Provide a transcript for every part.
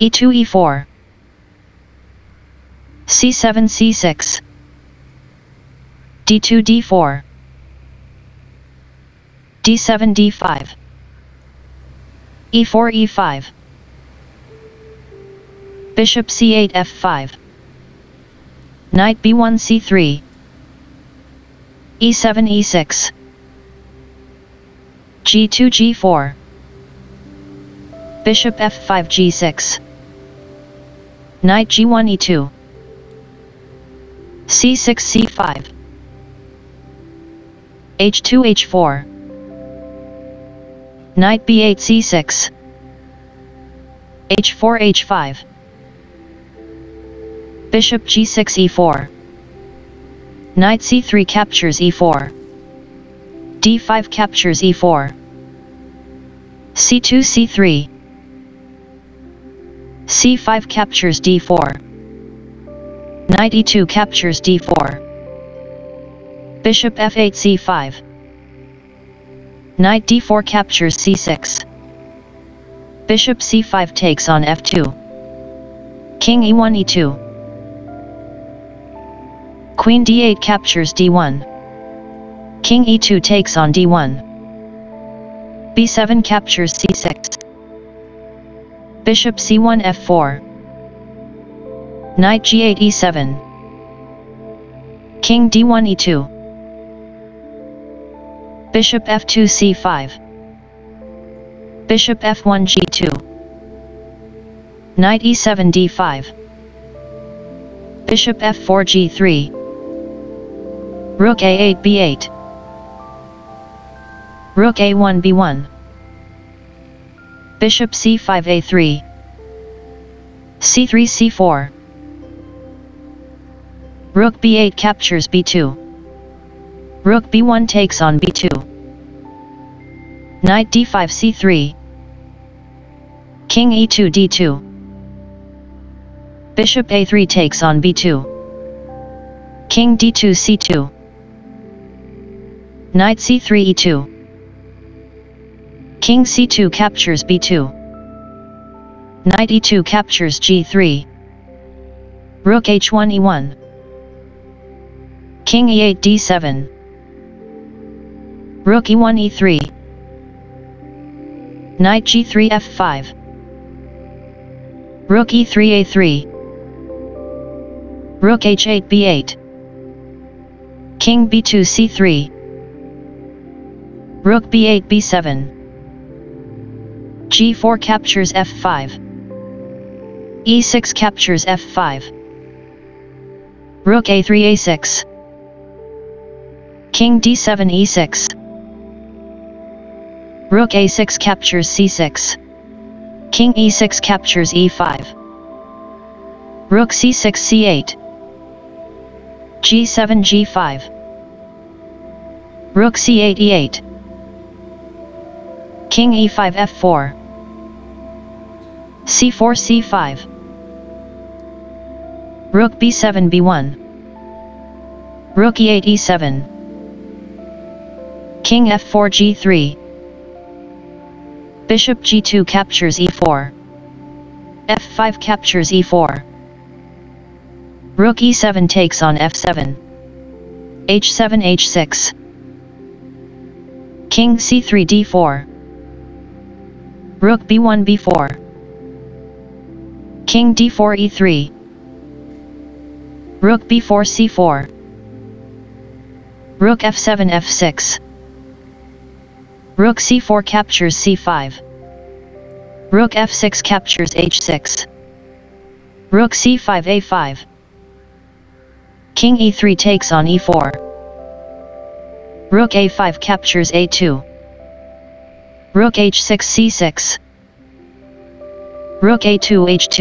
E2 E4 C7 C6 D2 D4 D7 D5 E4 E5 Bishop C8 F5 Knight B1 C3 E7 E6 G2 G4 Bishop F5 G6 Knight G1 E2 C6 C5 H2 H4 Knight B8 C6 H4 H5 Bishop G6 E4 Knight C3 captures E4 D5 captures E4 C2 C3 C5 captures D4 Knight E2 captures D4 Bishop F8 C5 Knight D4 captures C6 Bishop C5 takes on F2 King E1 E2 Queen D8 captures D1. King E2 takes on D1. B7 captures C6. Bishop C1 F4. Knight G8 E7. King D1 E2. Bishop F2 C5. Bishop F1 G2. Knight E7 D5. Bishop F4 G3. Rook A8 B8 Rook A1 B1 Bishop C5 A3 C3 C4 Rook B8 captures B2 Rook B1 takes on B2 Knight D5 C3 King E2 D2 Bishop A3 takes on B2 King D2 C2 Knight C3 E2 King C2 captures B2 Knight E2 captures G3 Rook H1 E1 King E8 D7 Rook E1 E3 Knight G3 F5 Rook E3 A3 Rook H8 B8 King B2 C3 Rook B8 B7 G4 captures F5 E6 captures F5 Rook A3 A6 King D7 E6 Rook A6 captures C6 King E6 captures E5 Rook C6 C8 G7 G5 Rook C8 E8 King E5 F4 C4 C5 Rook B7 B1 Rook E8 E7 King F4 G3 Bishop G2 captures E4 F5 captures E4 Rook E7 takes on F7 H7 H6 King C3 D4 Rook B1 B4 King D4 E3 Rook B4 C4 Rook F7 F6 Rook C4 captures C5 Rook F6 captures H6 Rook C5 A5 King E3 takes on E4 Rook A5 captures A2 Rook H6 C6 Rook A2 H2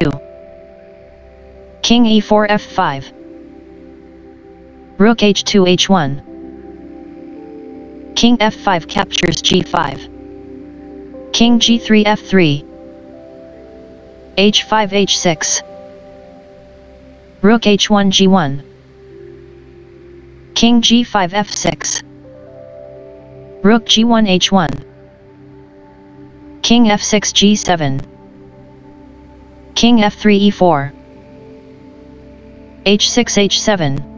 King E4 F5 Rook H2 H1 King F5 captures G5 King G3 F3 H5 H6 Rook H1 G1 King G5 F6 Rook G1 H1 King F6 G7 King f3 e4, h6 h7.